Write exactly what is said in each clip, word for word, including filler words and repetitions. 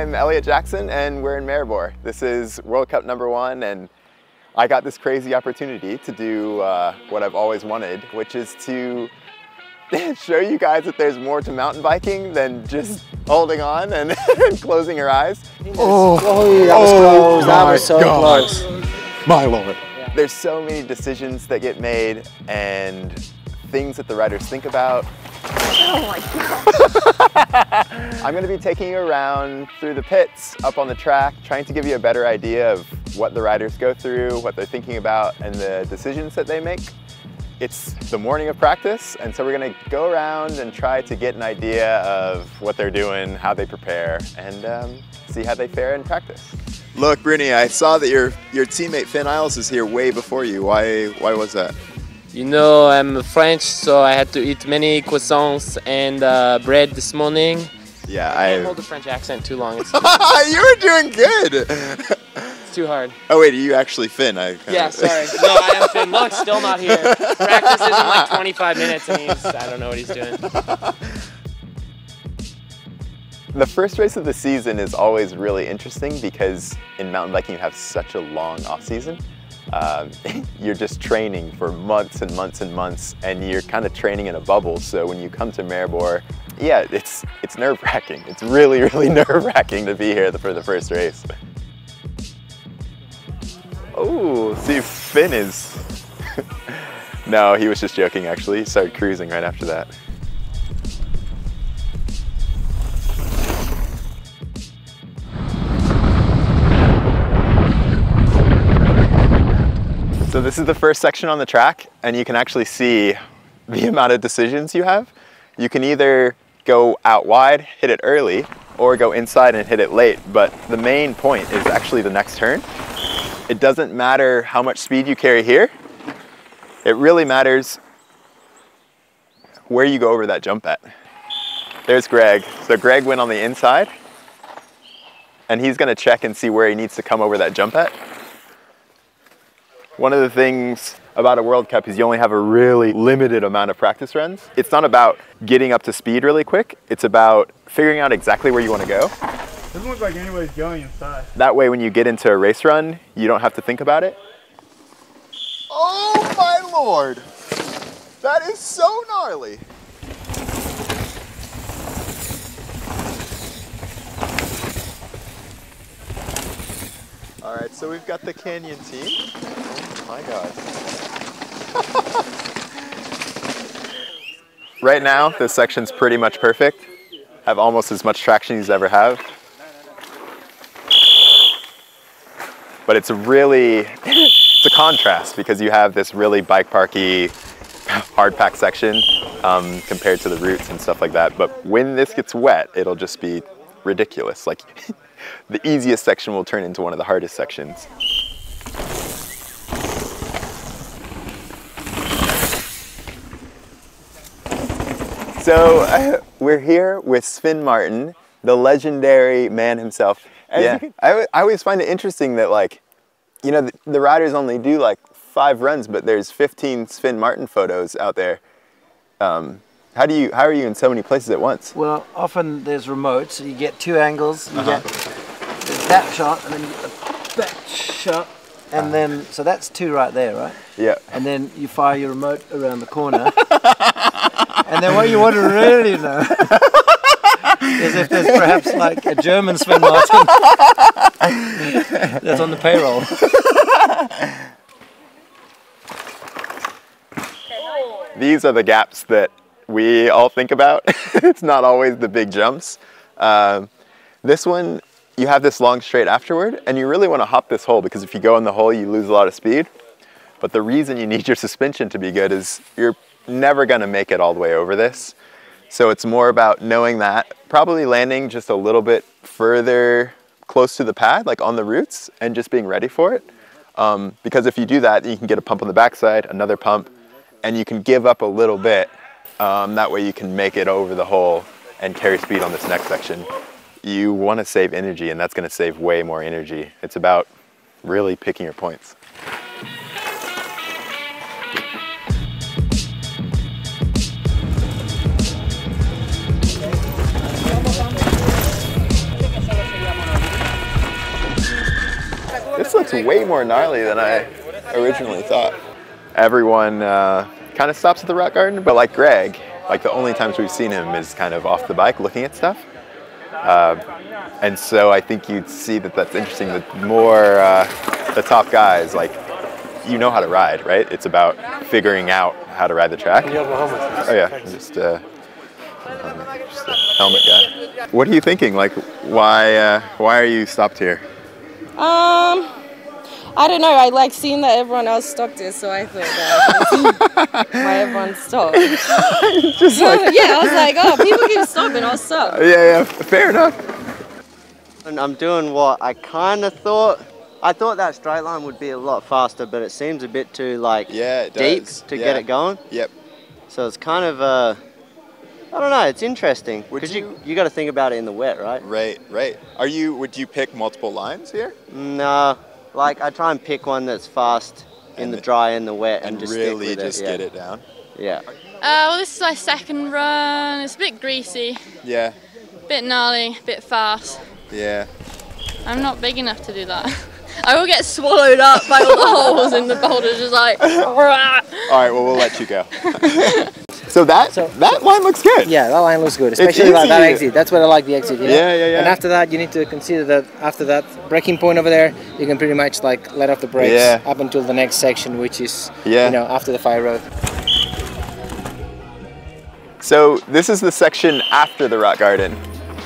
I'm Elliot Jackson and we're in Maribor. This is World Cup number one and I got this crazy opportunity to do uh, what I've always wanted, which is to show you guys that there's more to mountain biking than just holding on and closing your eyes. Oh, oh, that was close. Oh that was so God. Close. My Lord. Yeah. There's so many decisions that get made and things that the riders think about. Oh my God. I'm going to be taking you around through the pits, up on the track, trying to give you a better idea of what the riders go through, what they're thinking about, and the decisions that they make. It's the morning of practice, and so we're going to go around and try to get an idea of what they're doing, how they prepare, and um, see how they fare in practice. Look, Bruni, I saw that your your teammate Finn Iles is here way before you. Why, why was that? You know, I'm French, so I had to eat many croissants and uh, bread this morning. Yeah, I can't I... hold the French accent too long. It's too you were doing good. It's too hard. Oh wait, are you actually Finn? I kinda... Yeah, sorry. No, I am Finn. Look, still not here. Practice isn't like twenty-five minutes, and he's—I don't know what he's doing. The first race of the season is always really interesting because in mountain biking you have such a long off season. Um, you're just training for months and months and months, and you're kind of training in a bubble. So when you come to Maribor, yeah, it's it's nerve-wracking. It's really, really nerve-wracking to be here for the first race. Oh, see, Finn is... No, he was just joking, actually. He started cruising right after that. So this is the first section on the track, and you can actually see the amount of decisions you have. You can either go out wide, hit it early, or go inside and hit it late, but the main point is actually the next turn. It doesn't matter how much speed you carry here. It really matters where you go over that jump at. There's Greg. So Greg went on the inside, and he's gonna check and see where he needs to come over that jump at. One of the things about a World Cup is you only have a really limited amount of practice runs. It's not about getting up to speed really quick. It's about figuring out exactly where you want to go. Doesn't look like anybody's going inside. That way when you get into a race run, you don't have to think about it. Oh my Lord! That is so gnarly! All right, so we've got the Canyon team. Oh my God. Right now, this section's pretty much perfect. Have almost as much traction as you ever have. But it's really, it's a contrast because you have this really bike parky, hard pack section um, compared to the roots and stuff like that. But when this gets wet, it'll just be ridiculous. Like. The easiest section will turn into one of the hardest sections. So uh, we're here with Sven Martin, the legendary man himself. And yeah. I, I always find it interesting that, like, you know, the, the riders only do like five runs, but there's fifteen Sven Martin photos out there. Um, How do you? How are you in so many places at once? Well, often there's remotes. So you get two angles. You uh-huh. get that shot, and then you get the back shot, and uh-huh. then so that's two right there, right? Yeah. And then you fire your remote around the corner, and then what you want to really know is if there's perhaps like a German Sven Martin that's on the payroll. These are the gaps that we all think about. It's not always the big jumps. Um, this one, you have this long straight afterward, and you really want to hop this hole because if you go in the hole, you lose a lot of speed. But the reason you need your suspension to be good is you're never going to make it all the way over this. So it's more about knowing that, probably landing just a little bit further close to the pad, like on the roots, and just being ready for it. Um, because if you do that, you can get a pump on the backside, another pump, and you can give up a little bit. Um, that way you can make it over the hole and carry speed on this next section. You want to save energy, and that's going to save way more energy. It's about really picking your points. This looks way more gnarly than I originally thought. Everyone uh, kind of stops at the rock garden, but like Greg, like the only times we've seen him is kind of off the bike looking at stuff. Uh, and so I think you'd see that that's interesting, that more uh, the top guys, like, you know how to ride, right? It's about figuring out how to ride the track. You have a helmet. Oh yeah, just, uh, just a helmet guy. What are you thinking? Like, why, uh, why are you stopped here? Um, I don't know. I like seeing that everyone else stopped here, so I thought that why everyone stopped. Just like yeah, I was like, oh, people keep stopping, I'll stop. Yeah, yeah, fair enough. And I'm doing what I kind of thought. I thought that straight line would be a lot faster, but it seems a bit too like yeah, it deep does. to yeah. get it going. Yep. So it's kind of uh, I don't know. It's interesting because you you, you got to think about it in the wet, right? Right, right. Are you? Would you pick multiple lines here? No, like I try and pick one that's fast in and the dry and the wet, and, and just really stick with just it, yeah. get it down. Yeah. Uh, well, this is my second run. It's a bit greasy. Yeah. Bit gnarly, bit fast. Yeah. I'm not big enough to do that. I will get swallowed up by all the holes in the boulders, just like. All right, well, we'll let you go. so that so, that line looks good. Yeah, that line looks good, especially like that exit. That's where I like the exit. You know? Yeah, yeah, yeah. And after that, you need to consider that after that braking point over there, you can pretty much like let off the brakes yeah. up until the next section, which is yeah. you know after the fire road. So this is the section after the rock garden.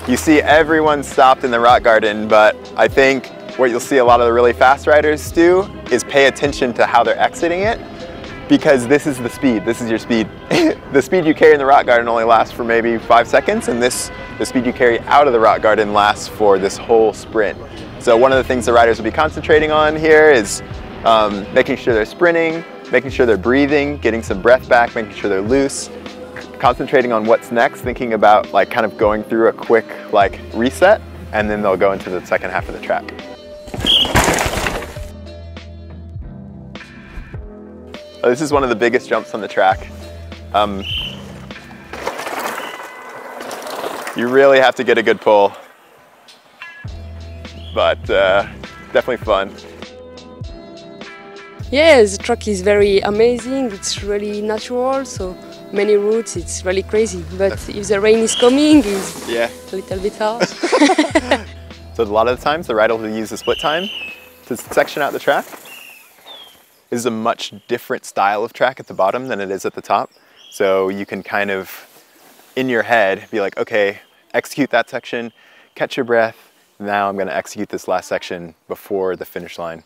You see everyone stopped in the rock garden, but I think. What you'll see a lot of the really fast riders do is pay attention to how they're exiting it, because this is the speed, this is your speed. The speed you carry in the rock garden only lasts for maybe five seconds, and this, the speed you carry out of the rock garden lasts for this whole sprint. So one of the things the riders will be concentrating on here is um, making sure they're sprinting, making sure they're breathing, getting some breath back, making sure they're loose, concentrating on what's next, thinking about like kind of going through a quick like reset, and then they'll go into the second half of the track. Oh, this is one of the biggest jumps on the track. Um, you really have to get a good pull, but uh, definitely fun. Yeah, the track is very amazing. It's really natural, so many routes. It's really crazy. But if the rain is coming, it's yeah. a little bit hard. So a lot of the times, the rider will use the split time to section out the track. This is a much different style of track at the bottom than it is at the top. So you can kind of, in your head, be like, okay, execute that section, catch your breath. Now I'm gonna execute this last section before the finish line.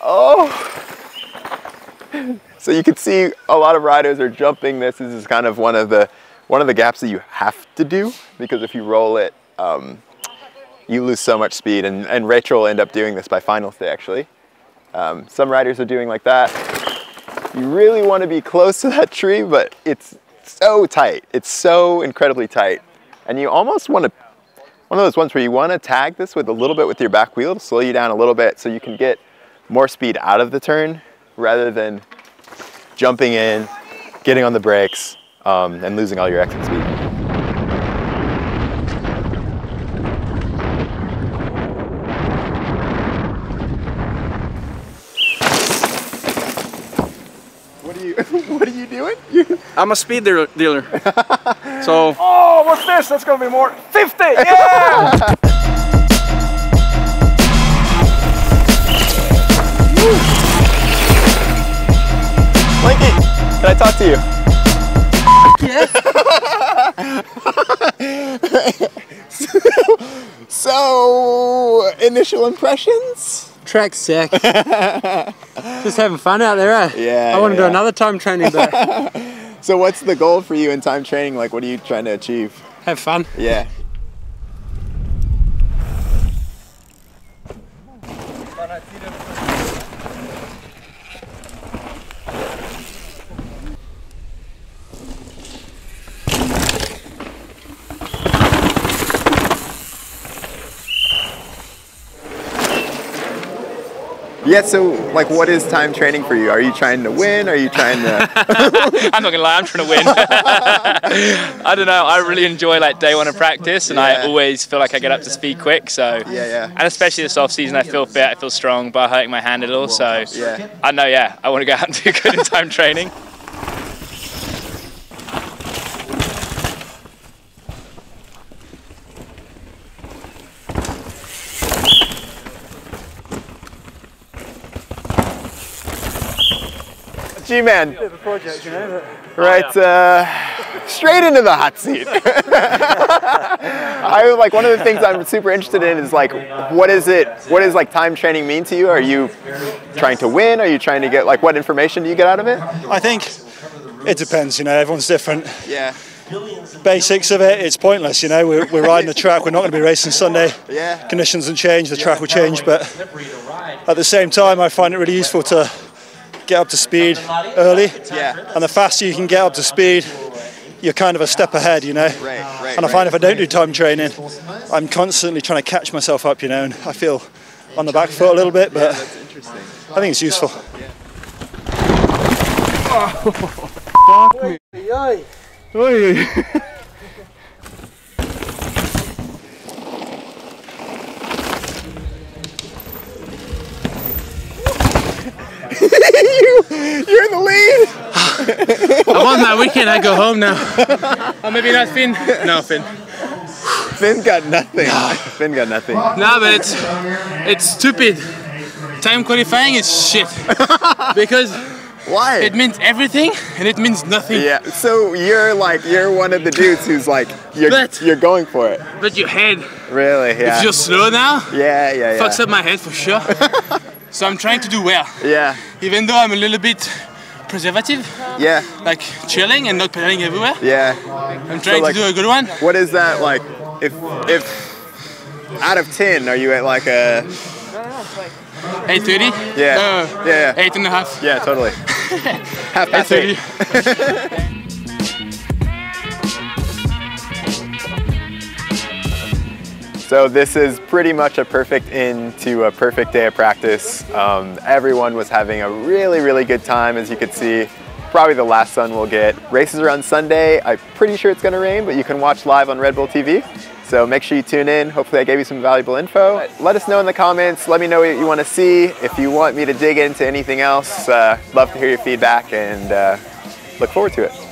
Oh! So you can see a lot of riders are jumping this. This is kind of one of the, one of the gaps that you have to do, because if you roll it, um, you lose so much speed, and, and Rachel will end up doing this by finals day, actually. Um, some riders are doing like that. You really want to be close to that tree, but it's so tight. It's so incredibly tight. And you almost want to, one of those ones where you want to tag this with a little bit with your back wheel, slow you down a little bit so you can get more speed out of the turn rather than jumping in, getting on the brakes, um, and losing all your exit speed. What are you doing? I'm a speed dealer. dealer. So. Oh, what's this? That's gonna be more. fifty! Yeah! Blinky, can I talk to you? Yeah. so, so, initial impressions? Track sick. Just having fun out there, eh? Yeah. I want to yeah. do another time training day. So what's the goal for you in time training? Like, what are you trying to achieve? Have fun. Yeah. Yeah, so like what is time training for you? Are you trying to win? Are you trying to... I'm not going to lie, I'm trying to win. I don't know, I really enjoy like day one of practice and yeah. I always feel like I get up to speed quick, so... Yeah, yeah. And especially this off-season, I feel fit, I feel strong by hurting my hand a little, so... Yeah. I know, yeah, I want to go out and do good in time training. G-Man, right, uh, straight into the hot seat. I like one of the things I'm super interested in is like, what is it? What is like time training mean to you? Are you trying to win? Are you trying to get like what information do you get out of it? I think it depends. You know, everyone's different. Yeah. Basics of it, it's pointless. You know, we're, we're riding the track. We're not going to be racing Sunday. Yeah. Conditions will change. The track will change. But at the same time, I find it really useful to get up to speed early, yeah. and the faster you can get up to speed, you're kind of a step ahead, you know. Right, right, and I find right. if I don't do time training, I'm constantly trying to catch myself up, you know, and I feel on the back foot a little bit, but I think it's useful. Oh, fuck me. you, you're in the lead! I won that weekend, I go home now. Oh, maybe not Finn. No, Finn. Finn got nothing. No. Finn got nothing. No, but it's, it's stupid. Time qualifying is shit. Because... Why? It means everything, and it means nothing. Yeah, so you're like, you're one of the dudes who's like, you're, but, you're going for it. But your head. Really, yeah. If you're slow now, yeah, yeah, yeah. fucks up my head for sure. So I'm trying to do well. Yeah. Even though I'm a little bit preservative. Yeah. Like chilling and not pedaling everywhere. Yeah. I'm trying so like, to do a good one. What is that like? If if out of ten, are you at like a eight thirty? Yeah. Uh, yeah. Eight and a half. Yeah, totally. Half past eight. So this is pretty much a perfect end to a perfect day of practice. Um, everyone was having a really, really good time, as you could see. Probably the last sun we'll get. Races are on Sunday. I'm pretty sure it's gonna rain, but you can watch live on Red Bull T V. So make sure you tune in. Hopefully I gave you some valuable info. Let us know in the comments. Let me know what you wanna see. If you want me to dig into anything else, uh, love to hear your feedback and uh, look forward to it.